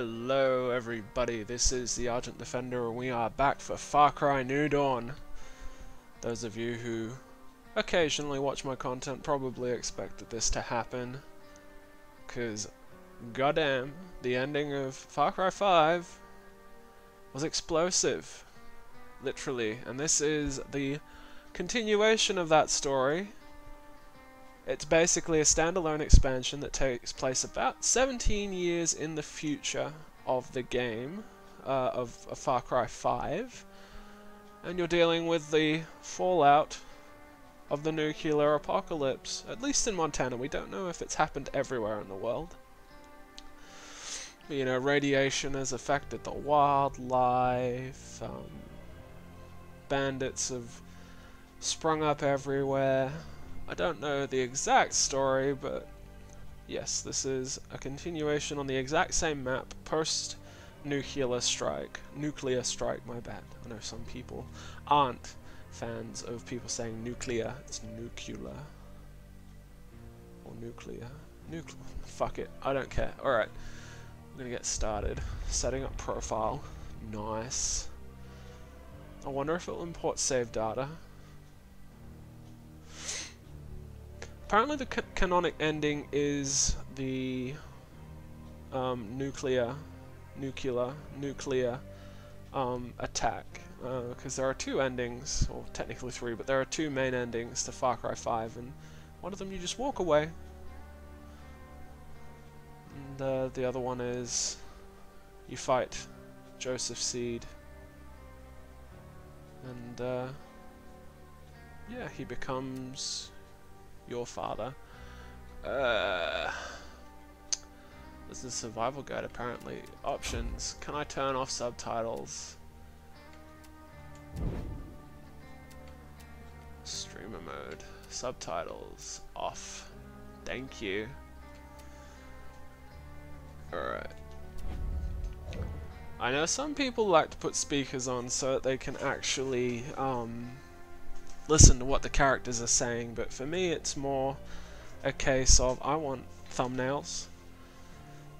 Hello everybody, this is the Argent Defender and we are back for Far Cry New Dawn. Those of you who occasionally watch my content probably expected this to happen, because goddamn, the ending of Far Cry 5 was explosive, literally, and this is the continuation of that story. It's basically a standalone expansion that takes place about 17 years in the future of the game, of Far Cry 5, and you're dealing with the fallout of the nuclear apocalypse, at least in Montana. We don't know if it's happened everywhere in the world. But, you know, radiation has affected the wildlife, bandits have sprung up everywhere. I don't know the exact story, but yes, this is a continuation on the exact same map post-nuclear strike. Nuclear strike, my bad. I know some people aren't fans of people saying nuclear. It's nuclear. Or nuclear. Nuclear. Fuck it. I don't care. Alright. I'm gonna get started. Setting up profile. Nice. I wonder if it'll import save data. Apparently the canonic ending is the nuclear attack, because there are two endings, or technically three, but there are two main endings to Far Cry 5, and one of them you just walk away, and the other one is you fight Joseph Seed, and yeah, he becomes your father. There's a survival guide apparently. Options. Can I turn off subtitles? Streamer mode. Subtitles off. Thank you. Alright. I know some people like to put speakers on so that they can actually listen to what the characters are saying, but for me it's more a case of I want thumbnails.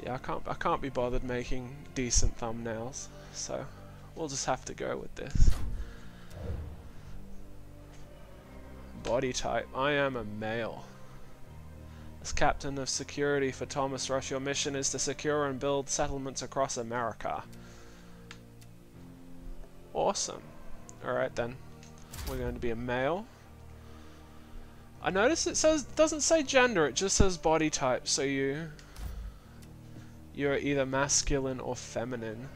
Yeah, I can't be bothered making decent thumbnails, so we'll just have to go with this. Body type. I am a male. As captain of security for Thomas Rush, your mission is to secure and build settlements across America. Awesome. Alright then. We're going to be a male. I noticed it says, doesn't say gender, it just says body type, so you're either masculine or feminine.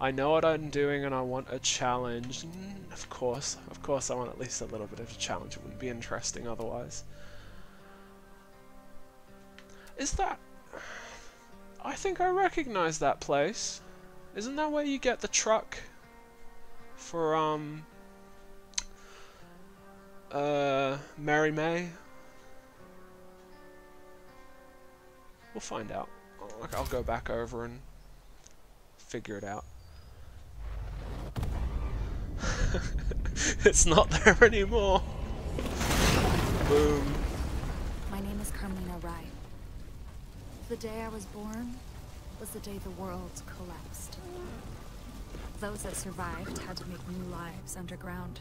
I know what I'm doing and I want a challenge. Of course I want at least a little bit of a challenge. It wouldn't be interesting otherwise. Is that... I think I recognize that place. Isn't that where you get the truck for, Mary May? We'll find out. I'll go back over and figure it out. It's not there anymore. Boom. My name is Carmina Rye. The day I was born was the day the world collapsed. Those that survived had to make new lives underground.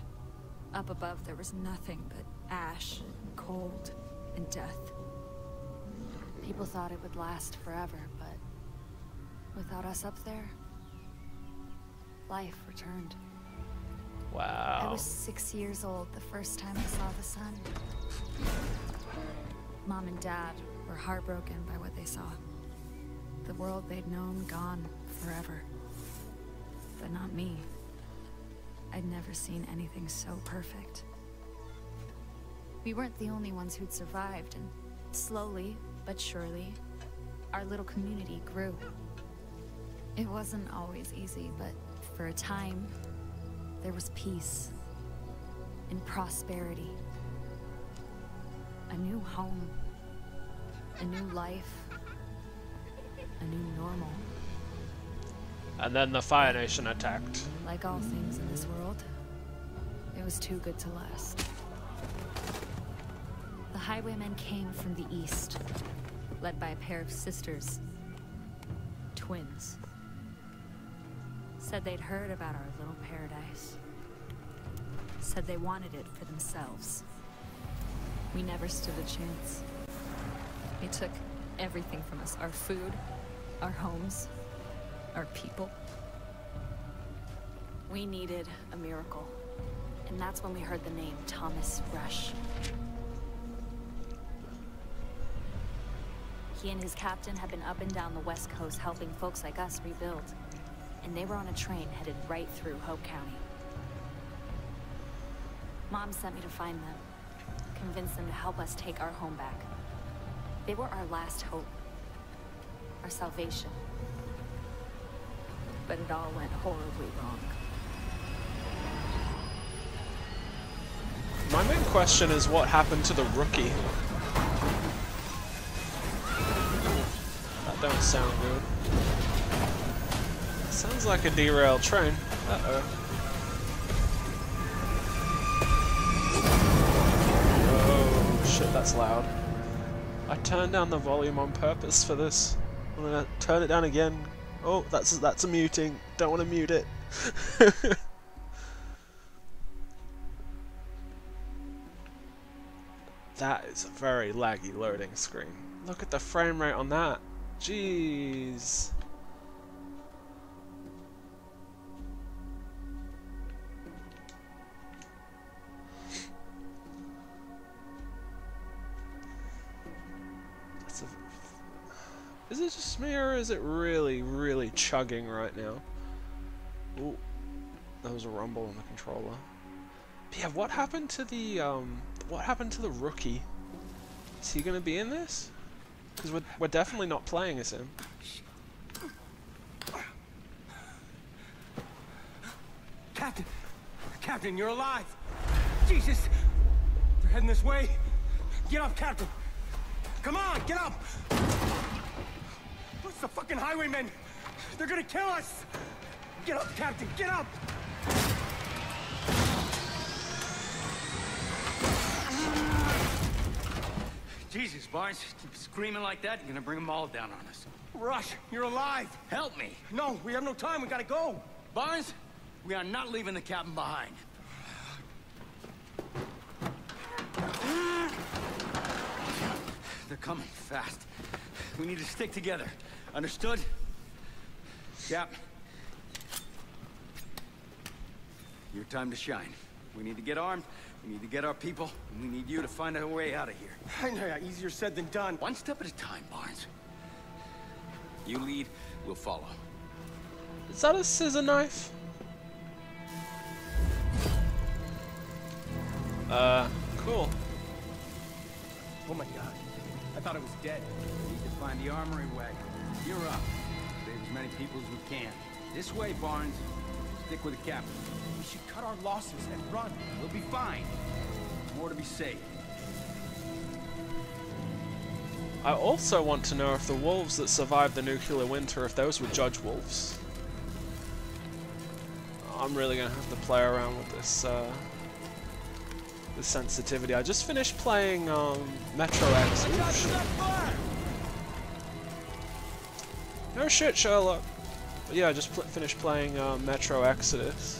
Up above, there was nothing but ash, cold, and death. People thought it would last forever, but without us up there, life returned. Wow. I was 6 years old the first time I saw the sun. Mom and Dad were heartbroken by what they saw. The world they'd known gone forever. But not me. I'd never seen anything so perfect. We weren't the only ones who'd survived, and slowly but surely, our little community grew. It wasn't always easy, but for a time, there was peace and prosperity. A new home, a new life, a new normal. And then the Fire Nation attacked. Like all things in this world, it was too good to last. The Highwaymen came from the east, led by a pair of sisters. twins. Said they'd heard about our little paradise. Said they wanted it for themselves. We never stood a chance. They took everything from us. Our food, our homes, our people. We needed a miracle. And that's when we heard the name Thomas Rush. He and his captain had been up and down the West Coast helping folks like us rebuild. And they were on a train headed right through Hope County. Mom sent me to find them, convince them to help us take our home back. They were our last hope, our salvation. But it all went horribly wrong. My main question is what happened to the rookie? That don't sound good. Sounds like a derailed train. Uh-oh. Oh, shit, that's loud. I turned down the volume on purpose for this. I'm gonna turn it down again. Oh, that's a muting. Don't want to mute it. That is a very laggy loading screen. Look at the frame rate on that. Jeez. That's a... Is it just me or is it really, really chugging right now? Ooh, that was a rumble on the controller. But yeah, what happened to the rookie? Is he gonna be in this? Because we're definitely not playing as him. Captain! Captain, you're alive! Jesus! They're heading this way! Get up, Captain! Come on, get up! What's the fucking highwaymen? They're gonna kill us! Get up, Captain, get up! Jesus, Barnes, keep screaming like that, you're gonna bring them all down on us. Rush, you're alive! Help me! No, we have no time, we gotta go! Barnes, we are not leaving the cabin behind. They're coming fast. We need to stick together. Understood? Captain. Your time to shine. We need to get armed. We need to get our people, and we need you to find a way out of here. I know, easier said than done. One step at a time, Barnes. You lead, we'll follow. Is that a scissor knife? Cool. Oh my god. I thought it was dead. We need to find the armory wagon. You're up. Save as many people as we can. This way, Barnes. Stick with the captain. We should cut our losses and run. We'll be fine. More to be saved. I also want to know if the wolves that survived the nuclear winter, if those were judge wolves. I'm really gonna have to play around with this the sensitivity. I just finished playing Metro Exodus. No shit, Sherlock. But yeah, I just finished playing Metro Exodus.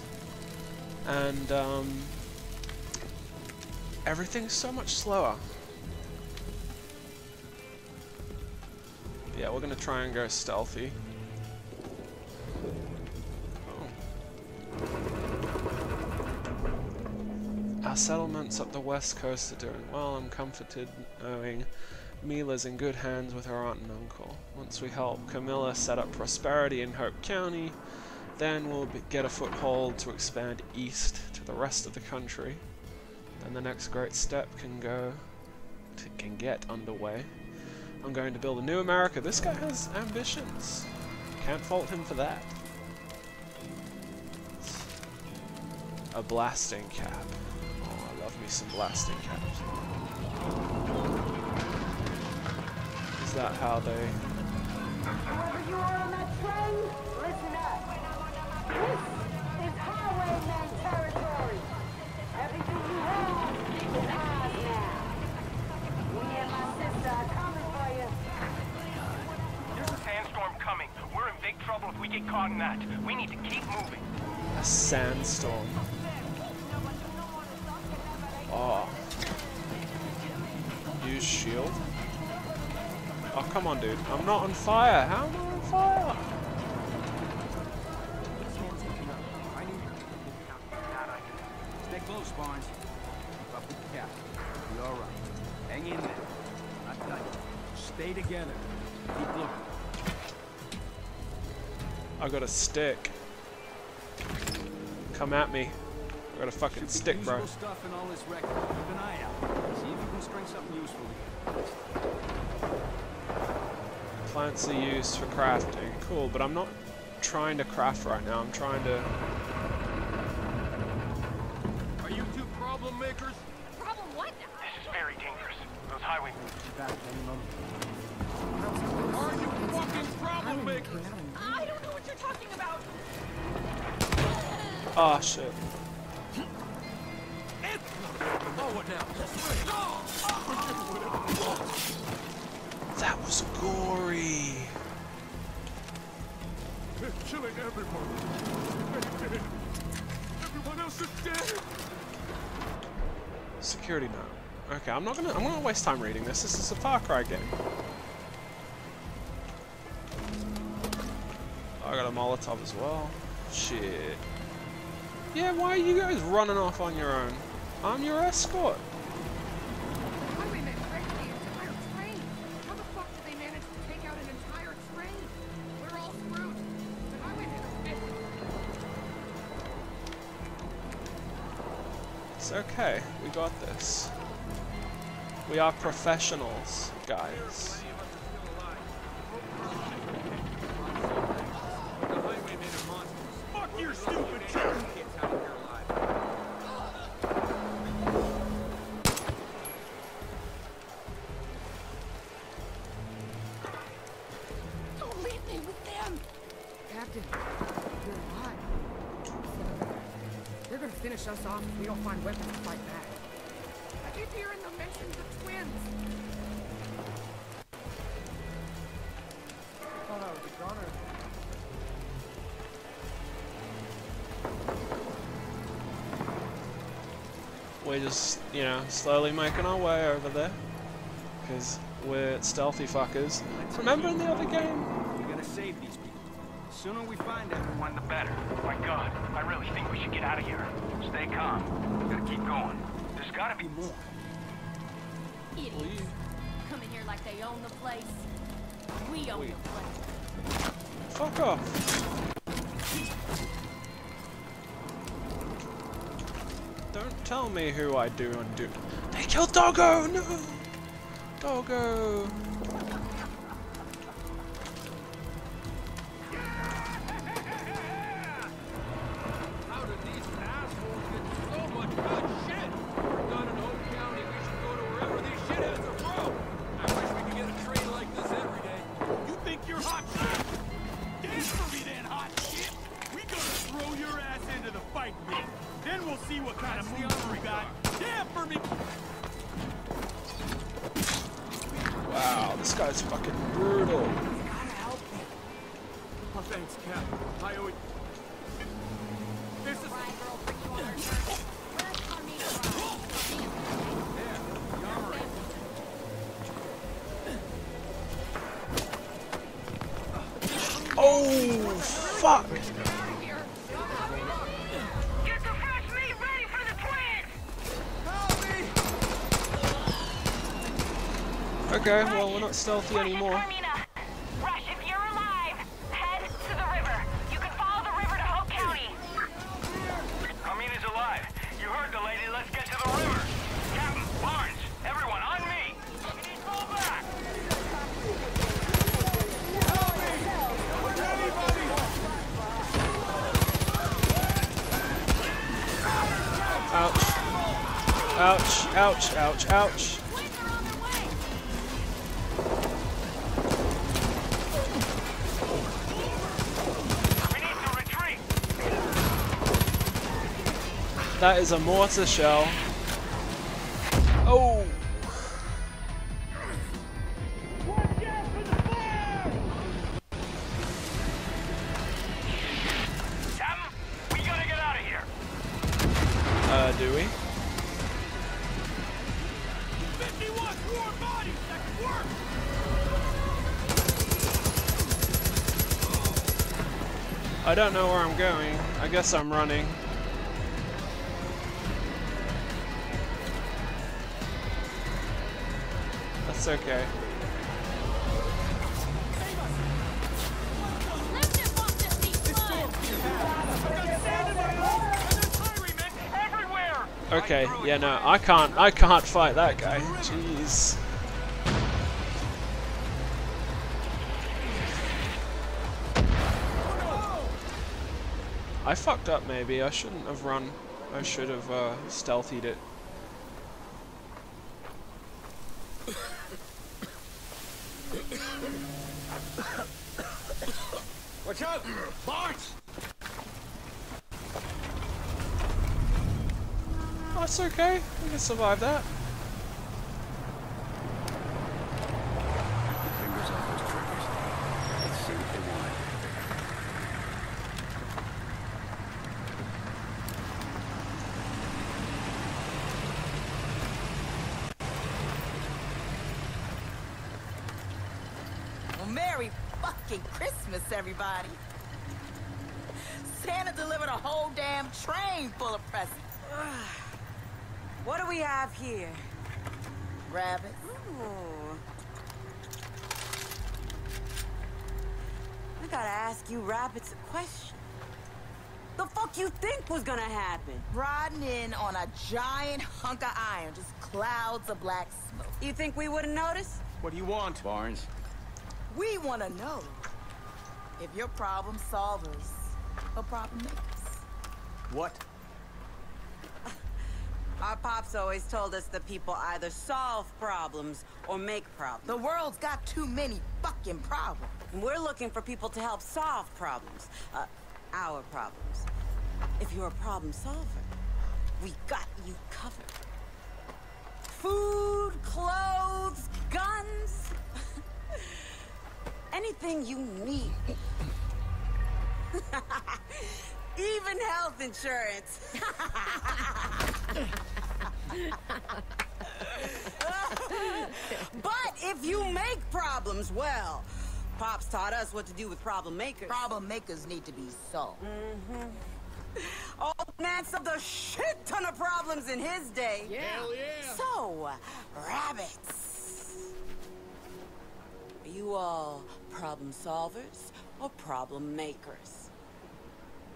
And everything's so much slower. Yeah, we're gonna try and go stealthy. Oh. Our settlements up the West Coast are doing well. I'm comforted knowing Mila's in good hands with her aunt and uncle. Once we help Camilla set up prosperity in Hope County, then we'll get a foothold to expand east to the rest of the country. Then the next great step can get underway. I'm going to build a new America. This guy has ambitions. Can't fault him for that. A blasting cap. Oh, I love me some blasting caps. Is that how they... Wherever you are on that train, listen up. This is Highwaymen territory. Everything you have is ours now. Me and my sister are coming for you. There's a sandstorm coming. We're in Don't get caught in that. We need to keep moving. A sandstorm. Oh. Use shield. Oh, come on, dude. I'm not on fire. How am I on fire? Stay close, Barnes. Keep up with the cap. You're all right. Hang in there. Not tight. Stay together. Keep looking. I got a stick. Come at me. I got a fucking stick, bro. Stuff in all this record. Keep an eye out. See if you can string something useful here. Plants are used for crafting. Cool, but I'm not trying to craft right now. I'm trying to... Are you two problem makers? Problem what? This is very dangerous. Those highwaymen. Are you fucking problem makers? I don't know what you're talking about. Ah, oh, shit. That was gory. They're killing everyone. Everyone else is dead. Security now. Okay, I'm not gonna waste time reading this. This is a Far Cry game. I got a Molotov as well. Shit. Yeah, why are you guys running off on your own? I'm your escort. Highwaymen wrecked the entire train. How the fuck did they manage to take out an entire train? We're all screwed. The highwaymen are pissed. It's okay. We got this. We are professionals, guys. We're just, you know, slowly making our way over there, because we're stealthy fuckers. Remember in the other game? We're gonna save these people. The sooner we find everyone, the better. Oh my God, I really think we should get out of here. Stay calm. We gotta keep going. There's gotta be more. Idiots. Please. Come in here like they own the place. We own the place. Fuck off. Don't tell me who I do and do. They killed Doggo! No! Doggo! How did these assholes get so much good shit? We're done in Hope County. We should go to wherever these shitheads are from. I wish we could get a train like this every day. You think you're hot shit? Dance for me then, hot shit! We gonna throw your ass into the fight, man. Then we'll see what kind of move we got. Damn for me! Wow, this guy's fucking brutal. Oh, thanks, Cap. I owe it. This is... Oh, fuck! Okay, well, we're not stealthy anymore. Carmina. Rush, if you're alive, head to the river. You can follow the river to Hope County. Carmina's alive. You heard the lady. Let's get to the river. Captain, Barnes, everyone on me. We need to fall back. Help me. Anybody. Ouch. Ouch, ouch, ouch, ouch. That is a mortar shell. Oh! there, do we? 51 warm bodies that can work. I don't know where I'm going. I guess I'm running. That's okay. Okay, yeah, no, I can't fight that guy. Jeez. I fucked up, maybe. I shouldn't have run. I should have stealthied it. Watch out! Barnes! Oh, it's okay. We can survive that. The fingers off those triggers. Let's see what they want. Well, Merry fucking Christmas, everybody. Santa delivered a whole damn train full of presents. What do we have here? Rabbit. Ooh. I gotta ask you rabbits a question. The fuck you think was gonna happen? Riding in on a giant hunk of iron, just clouds of black smoke. You think we wouldn't notice? What do you want, Barnes? We wanna know if your problem solvers are problem makers. What? Our pops always told us that people either solve problems or make problems. The world's got too many fucking problems. And we're looking for people to help solve problems. Our problems. If you're a problem solver, we got you covered. Food, clothes, guns. Anything you need. Even health insurance. But if you make problems, well, Pops taught us what to do with problem makers. Problem makers need to be solved. Mm-hmm. Old man solved a shit ton of problems in his day. Yeah. Hell yeah. So, rabbits, are you all problem solvers or problem makers?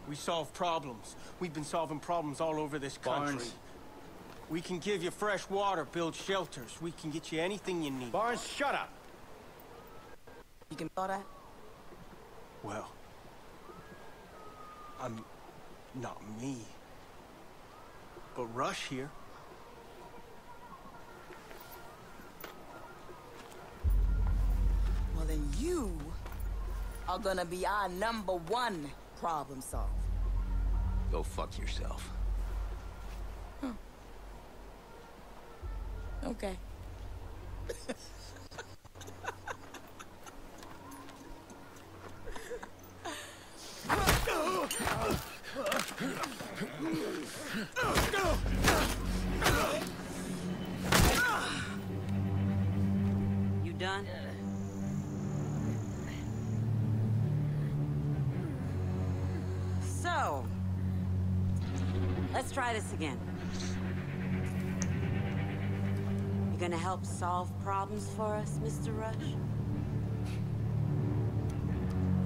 We solve problems. We've been solving problems all over this country. Barnes. We can give you fresh water, build shelters. We can get you anything you need. Barnes, shut up! You can build that? Well... I'm... not me. But Rush here. Well, then you... are gonna be our #1 problem solver. Go fuck yourself. Huh. Okay. You done? So, let's try this again. You gonna help solve problems for us, Mr. Rush?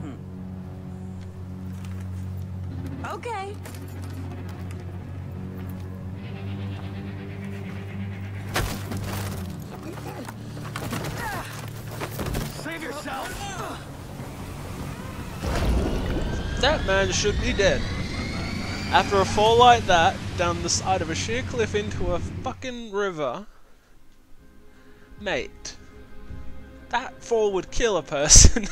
Hmm. Okay. Save yourself! That man should be dead. After a fall like that, down the side of a sheer cliff into a fucking river... Mate, that fall would kill a person.